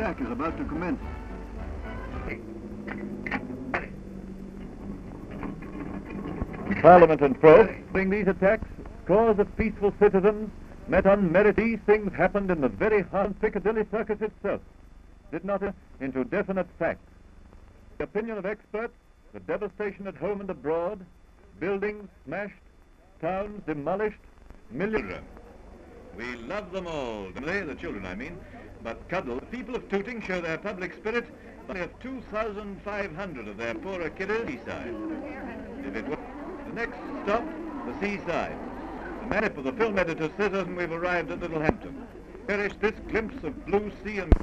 attack is about to commence. Parliament and Probes, these attacks, scores of peaceful citizens met on merit. These things happened in the very heart of Piccadilly Circus itself, did not enter into definite facts. The opinion of experts, the devastation at home and abroad, buildings smashed, towns demolished, millions. We love them all, the children I mean, but cuddle. The people of Tooting show their public spirit, but they have 2,500 of their poorer kiddies side. If it were the next stop, the seaside. The map of the film editor says, and we've arrived at Littlehampton. Perish this glimpse of blue sea and...